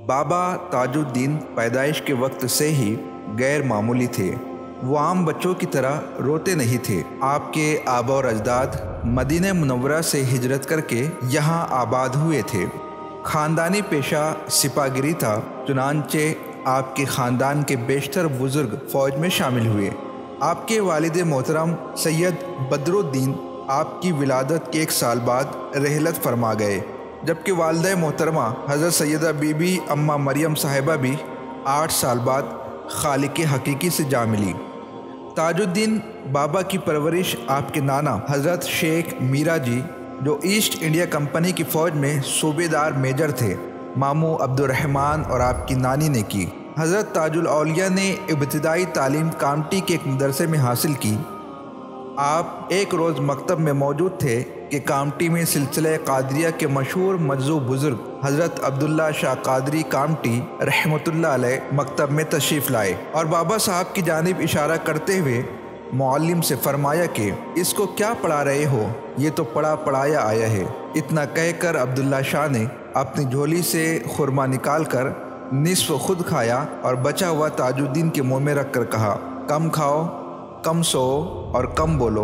बाबा ताजुद्दीन पैदाइश के वक्त से ही गैर मामूली थे। वो आम बच्चों की तरह रोते नहीं थे। आपके आबा और अजदाद मदीने मुनव्वरा से हिजरत करके यहाँ आबाद हुए थे। खानदानी पेशा सिपागिरी था, चुनांचे आपके ख़ानदान के बेशतर बुज़ुर्ग फ़ौज में शामिल हुए। आपके वालिद मोहतरम सैयद बद्रुद्दीन आपकी विलादत के एक साल बाद रहलत फरमा गए, जबकि वालदा मोहतरमा हज़रत सैयदा बीबी अम्मा मरियम साहिबा भी 8 साल बाद खालिक हकीकी से जा मिली। ताजुद्दीन बाबा की परवरिश आपके नाना हज़रत शेख मीरा जी, जो ईस्ट इंडिया कंपनी की फ़ौज में सूबेदार मेजर थे, मामू अब्दुर्रहमान और आपकी नानी ने की। हज़रत ताजुल औलिया ने इब्तिदाई तालीम कामटी के एक मदरसे में हासिल की। आप एक रोज़ मकतब में मौजूद थे कि कामटी में सिलसिले कादरिया के मशहूर मजजू बुज़ुर्ग हज़रत अब्दुल्ला शाह कादरी कामटी रहमतुल्लाह अलैह मकतब में तशरीफ़ लाए और बाबा साहब की जानिब इशारा करते हुए मुअल्लिम से फरमाया कि इसको क्या पढ़ा रहे हो, ये तो पढ़ा पढ़ाया आया है। इतना कहकर अब्दुल्ला शाह ने अपनी झोली से खुरमा निकाल कर निस्फ खुद खाया और बचा हुआ ताजुद्दीन के मुंह में रखकर कहा, कम खाओ, कम सो और कम बोलो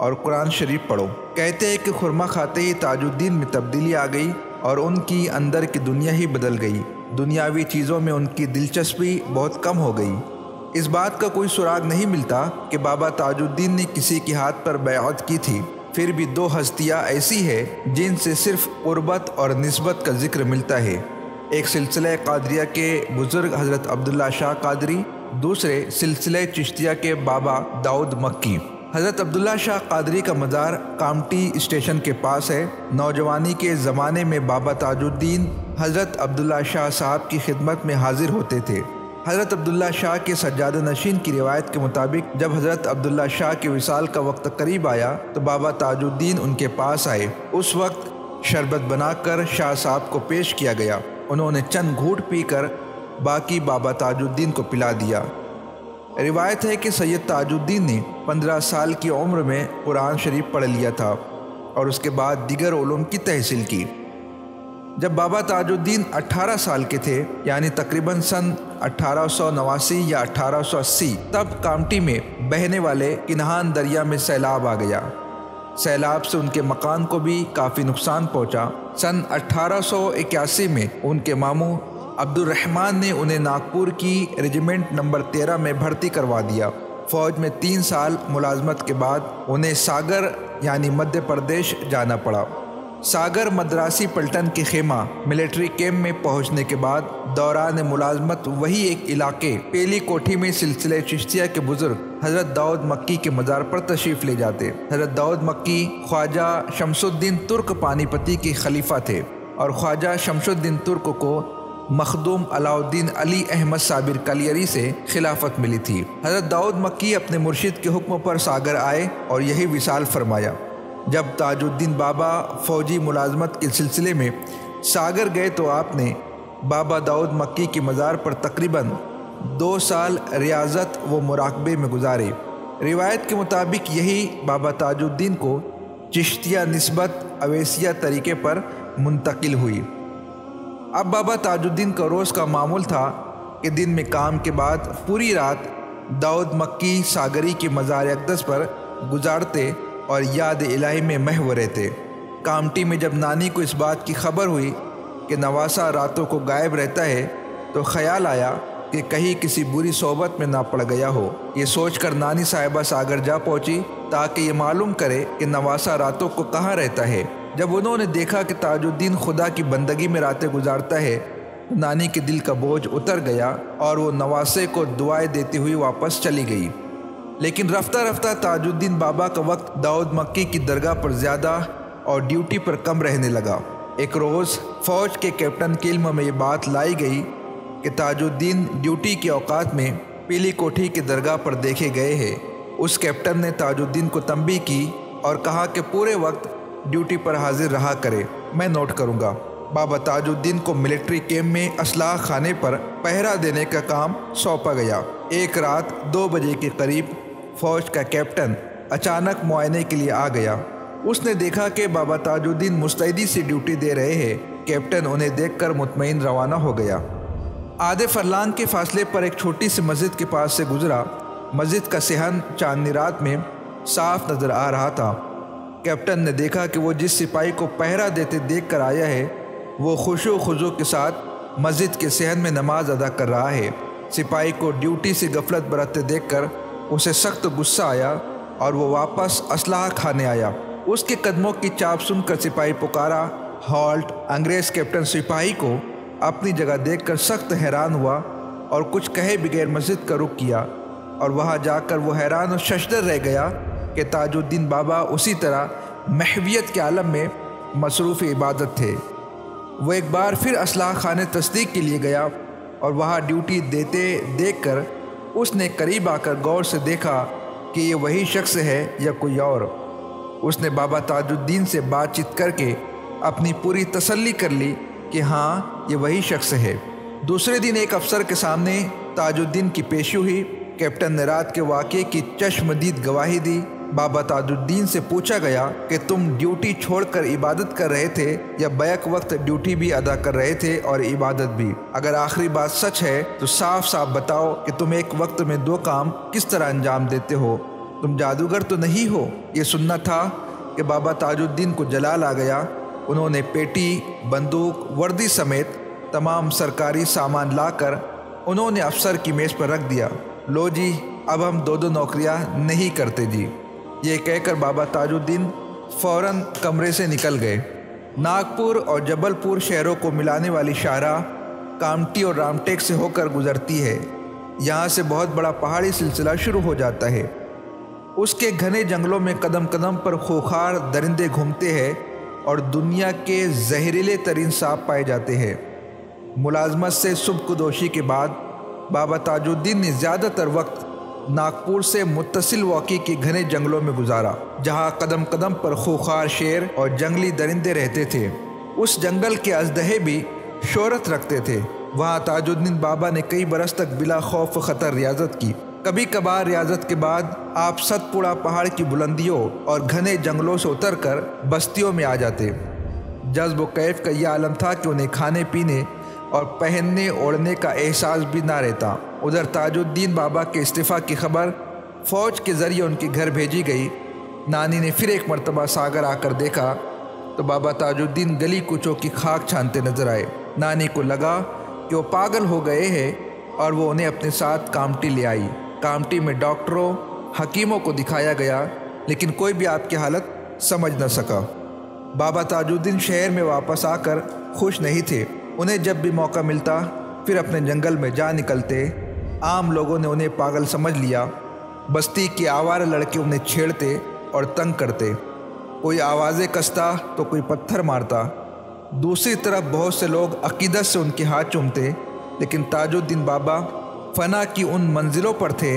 और कुरान शरीफ पढ़ो। कहते हैं कि खुरमा खाते ही ताजुद्दीन में तब्दीली आ गई और उनकी अंदर की दुनिया ही बदल गई। दुनियावी चीज़ों में उनकी दिलचस्पी बहुत कम हो गई। इस बात का कोई सुराग नहीं मिलता कि बाबा ताजुद्दीन ने किसी के हाथ पर बयात की थी। फिर भी 2 हस्तियाँ ऐसी है जिनसे सिर्फ क़ुर्बत और निस्बत का जिक्र मिलता है। एक सिलसिले कादरिया के बुज़ुर्ग हज़रत अब्दुल्ला शाह कादरी, दूसरे सिलसिले चिश्तिया के बाबा दाऊद मक्की। हज़रत अब्दुल्ला शाह कादरी का मज़ार कामटी स्टेशन के पास है। नौजवानी के ज़माने में बाबा ताजुद्दीन हज़रत अब्दुल्ला शाह साहब की खिदमत में हाजिर होते थे। हज़रत अब्दुल्ला शाह के सज्जाद नशीन की रिवायत के मुताबिक जब हज़रत अब्दुल्ला शाह के विसाल का वक्त करीब आया तो बाबा ताजुद्दीन उनके पास आए। उस वक्त शरबत बनाकर शाह साहब को पेश किया गया। उन्होंने चंद घूंट पीकर बाकी बाबा ताजुद्दीन को पिला दिया। रिवायत है कि सैयद ताजुद्दीन ने 15 साल की उम्र में कुरान शरीफ पढ़ लिया था और उसके बाद दीगर उलूम की तहसील की। जब बाबा ताजुद्दीन 18 साल के थे, यानी तकरीबन सन 1889 या 1880, तब कामटी में बहने वाले किन्हान दरिया में सैलाब आ गया। सैलाब से उनके मकान को भी काफ़ी नुकसान पहुंचा। सन 1881 में उनके मामू अब्दुर्रहमान ने उन्हें नागपुर की रेजिमेंट नंबर 13 में भर्ती करवा दिया। फ़ौज में 3 साल मुलाजमत के बाद उन्हें सागर यानी मध्य प्रदेश जाना पड़ा। सागर मद्रासी पलटन के खेमा मिलिट्री कैंप में पहुंचने के बाद दौरान मुलाजमत वही एक इलाके पेली कोठी में सिलसिले चिश्तिया के बुजुर्ग हज़रत दाऊद मक्की के मज़ार पर तशरीफ़ ले जाते। हज़रत दाऊद मक्की ख्वाजा शमसुद्दीन तुर्क पानीपति के खलीफा थे और ख्वाजा शमसुद्दीन तुर्क को मखदूम अलाउद्दीन अली अहमद साबिर कलियरी से खिलाफत मिली थी। हज़रत दाऊद मक्की अपने मुर्शिद के हुक्म पर सागर आए और यही विसाल फरमाया। जब ताजुद्दीन बाबा फ़ौजी मुलाजमत के सिलसिले में सागर गए तो आपने बाबा दाऊद मक्की के मज़ार पर तकरीबन 2 साल रियाजत व मुराकबे में गुजारे। रिवायत के मुताबिक यही बाबा ताजुद्दीन को चिश्तिया निस्बत अवेसिया तरीके पर मुंतकिल हुई। अब बाबा ताजुद्दीन का रोज़ का मामूल था कि दिन में काम के बाद पूरी रात दाऊद मक्की सागरी के मज़ार अक़दस पर गुजारते और याद इलाही में महव रहते। कामटी में जब नानी को इस बात की खबर हुई कि नवासा रातों को गायब रहता है तो ख्याल आया कि कहीं किसी बुरी सोहबत में ना पड़ गया हो। ये सोचकर नानी साहिबा सागर जा पहुंची ताकि ये मालूम करे कि नवासा रातों को कहाँ रहता है। जब उन्होंने देखा कि ताजुद्दीन खुदा की बंदगी में रातें गुजारता है, नानी के दिल का बोझ उतर गया और वो नवासे को दुआएँ देती हुई वापस चली गई। लेकिन रफ्ता रफ्ता ताजुद्दीन बाबा का वक्त दाऊद मक्की की दरगाह पर ज़्यादा और ड्यूटी पर कम रहने लगा। एक रोज़ फ़ौज के कैप्टन के इल्म में ये बात लाई गई कि ताजुद्दीन ड्यूटी के औकात में पीली कोठी के दरगाह पर देखे गए हैं। उस कैप्टन ने ताजुद्दीन को तंबीह की और कहा कि पूरे वक्त ड्यूटी पर हाजिर रहा करे, मैं नोट करूँगा। बाबा ताजुद्दीन को मिलिट्री कैंप में असलाह खाने पर पहरा देने का काम सौंपा गया। एक रात 2 बजे के करीब फ़ौज का कैप्टन अचानक मुआयने के लिए आ गया। उसने देखा कि बाबा ताजुद्दीन मुस्तैदी से ड्यूटी दे रहे हैं। कैप्टन उन्हें देखकर मुतमईन रवाना हो गया। आधे फरलांग के फासले पर एक छोटी सी मस्जिद के पास से गुजरा। मस्जिद का सिहन चांदनी रात में साफ नज़र आ रहा था। कैप्टन ने देखा कि वो जिस सिपाही को पहरा देते देखकर आया है वो खुशो खुजो के साथ मस्जिद के सेहन में नमाज अदा कर रहा है। सिपाही को ड्यूटी से गफलत बरतते देखकर उसे सख्त गुस्सा आया और वो वापस असलाह खाने आया। उसके कदमों की चाप सुनकर सिपाही पुकारा, हॉल्ट। अंग्रेज़ कैप्टन सिपाही को अपनी जगह देखकर सख्त हैरान हुआ और कुछ कहे बगैर मस्जिद का रुख किया और वहाँ जाकर वो हैरान और शशदर रह गया कि ताजुद्दीन बाबा उसी तरह महवियत के आलम में मसरूफ़ इबादत थे। वो एक बार फिर असलाह खाने तस्दीक के लिए गया और वहाँ ड्यूटी देते देखकर उसने करीब आकर गौर से देखा कि ये वही शख्स है या कोई और। उसने बाबा ताजुद्दीन से बातचीत करके अपनी पूरी तसल्ली कर ली कि हाँ, ये वही शख्स है। दूसरे दिन एक अफसर के सामने ताजुद्दीन की पेशी हुई। कैप्टन ने रात के वाक़े की चश्मदीद गवाही दी। बाबा ताजुद्दीन से पूछा गया कि तुम ड्यूटी छोड़कर इबादत कर रहे थे या बैक वक्त ड्यूटी भी अदा कर रहे थे और इबादत भी? अगर आखिरी बात सच है तो साफ साफ बताओ कि तुम एक वक्त में दो काम किस तरह अंजाम देते हो। तुम जादूगर तो नहीं हो? ये सुनना था कि बाबा ताजुद्दीन को जलाल आ गया। उन्होंने पेटी, बंदूक, वर्दी समेत तमाम सरकारी सामान लाकर उन्होंने अफसर की मेज़ पर रख दिया। लो जी, अब हम दो दो नौकरियां नहीं करते जी। ये कहकर बाबा ताजुद्दीन फ़ौरन कमरे से निकल गए। नागपुर और जबलपुर शहरों को मिलाने वाली शाहराह कामटी और रामटेक से होकर गुजरती है। यहाँ से बहुत बड़ा पहाड़ी सिलसिला शुरू हो जाता है। उसके घने जंगलों में कदम कदम पर खूंखार दरिंदे घूमते हैं और दुनिया के जहरीले तरीन सांप पाए जाते हैं। मुलाजमत से सुबकदोशी के बाद बाबा ताजुद्दीन ने ज़्यादातर वक्त नागपुर से मुत्तसिल वाक़ी के घने जंगलों में गुजारा, जहाँ कदम कदम पर खूंखार शेर और जंगली दरिंदे रहते थे। उस जंगल के अजदहे भी शोहरत रखते थे। वहाँ ताजुद्दीन बाबा ने कई बरस तक बिला खौफ ख़तर रियाजत की। कभी कभार रियाजत के बाद आप सतपुड़ा पहाड़ की बुलंदियों और घने जंगलों से उतर कर बस्तियों में आ जाते। जज्ब व कैफ का यह आलम था कि उन्हें खाने पीने और पहनने ओढ़ने का एहसास भी ना रहता। उधर ताजुद्दीन बाबा के इस्तीफ़ा की खबर फ़ौज के ज़रिए उनके घर भेजी गई। नानी ने फिर एक मरतबा सागर आकर देखा तो बाबा ताजुद्दीन गली कूचों की खाक छानते नजर आए। नानी को लगा कि वो पागल हो गए हैं और वो उन्हें अपने साथ कामटी ले आई। कामटी में डॉक्टरों, हकीमों को दिखाया गया, लेकिन कोई भी आपकी हालत समझ न सका। बाबा ताजुद्दीन शहर में वापस आकर खुश नहीं थे। उन्हें जब भी मौका मिलता फिर अपने जंगल में जा निकलते। आम लोगों ने उन्हें पागल समझ लिया। बस्ती के आवारा लड़के उन्हें छेड़ते और तंग करते। कोई आवाज़ें कसता तो कोई पत्थर मारता। दूसरी तरफ बहुत से लोग अकीदत से उनके हाथ चूमते, लेकिन ताजुद्दीन बाबा फ़ना की उन मंजिलों पर थे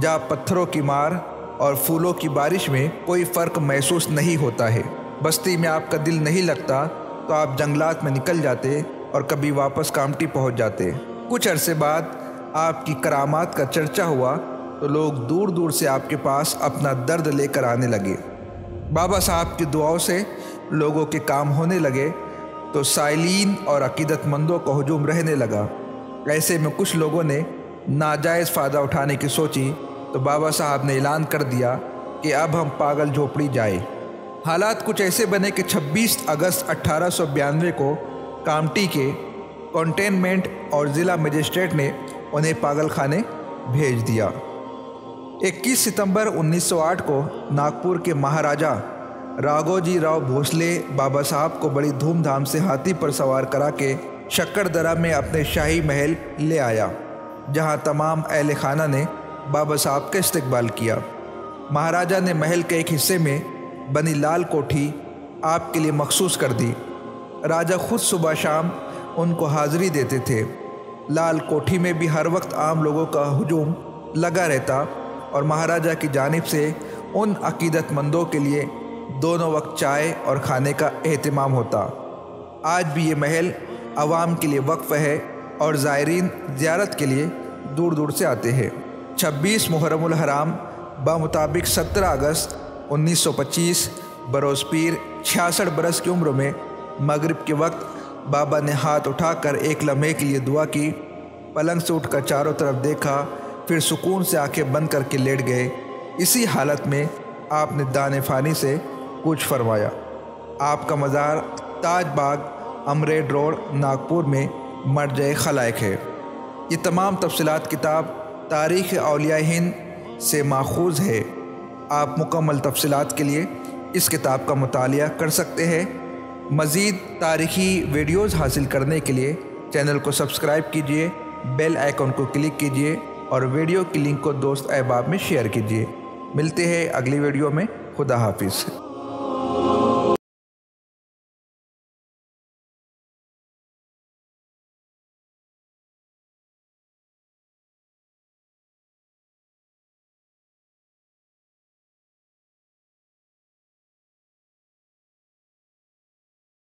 जहाँ पत्थरों की मार और फूलों की बारिश में कोई फ़र्क महसूस नहीं होता है। बस्ती में आपका दिल नहीं लगता तो आप जंगलात में निकल जाते और कभी वापस कामटी पहुंच जाते। कुछ अरसे बाद आपकी करामात का चर्चा हुआ तो लोग दूर दूर से आपके पास अपना दर्द लेकर आने लगे। बाबा साहब की दुआओं से लोगों के काम होने लगे तो साइलिन और अकीदतमंदों का हुजूम रहने लगा। ऐसे में कुछ लोगों ने नाजायज़ फ़ायदा उठाने की सोची तो बाबा साहब ने ऐलान कर दिया कि अब हम पागल झोपड़ी जाए। हालात कुछ ऐसे बने कि 26 अगस्त 1892 को कामटी के कंटेनमेंट और ज़िला मजिस्ट्रेट ने उन्हें पागल खाने भेज दिया। 21 सितंबर 1908 को नागपुर के महाराजा राघोजी राव भोसले बाबा साहब को बड़ी धूमधाम से हाथी पर सवार करा के शक्करदरा में अपने शाही महल ले आया, जहां तमाम अहल खाना ने बाबा साहब का इस्तकबाल किया। महाराजा ने महल के एक हिस्से में बनी लाल कोठी आपके लिए मखसूस कर दी। राजा खुद सुबह शाम उनको हाज़री देते थे। लाल कोठी में भी हर वक्त आम लोगों का हुजूम लगा रहता और महाराजा की जानिब से उन अकीदतमंदों के लिए दोनों वक्त चाय और खाने का एहतमाम होता। आज भी ये महल आवाम के लिए वक्फ है और ज़ायरीन ज़ियारत के लिए दूर दूर से आते हैं। 26 मुहर्रमुल हराम बामुताबिक 17 अगस्त 1925 बरोस पीर 66 बरस की उम्र में मगरिब के वक्त बाबा ने हाथ उठाकर एक लम्हे के लिए दुआ की। पलंग से उठकर चारों तरफ देखा, फिर सुकून से आंखें बंद करके लेट गए। इसी हालत में आपने दाने फ़ानी से कुछ फरमाया। आपका मज़ार ताज बाग अमरेड रोड नागपुर में मर्ज खलायक है। ये तमाम तफसीलात किताब तारीख़ औलिया हिंद से माखूज़ है। आप मुकम्मल तफसीलात के लिए इस किताब का मुतालिया कर सकते हैं। मज़ीद तारीख़ी वीडियोज़ हासिल करने के लिए चैनल को सब्सक्राइब कीजिए, बेल आइकॉन को क्लिक कीजिए और वीडियो की लिंक को दोस्त अहबाब में शेयर कीजिए। मिलते हैं अगली वीडियो में। खुदा हाफिज़।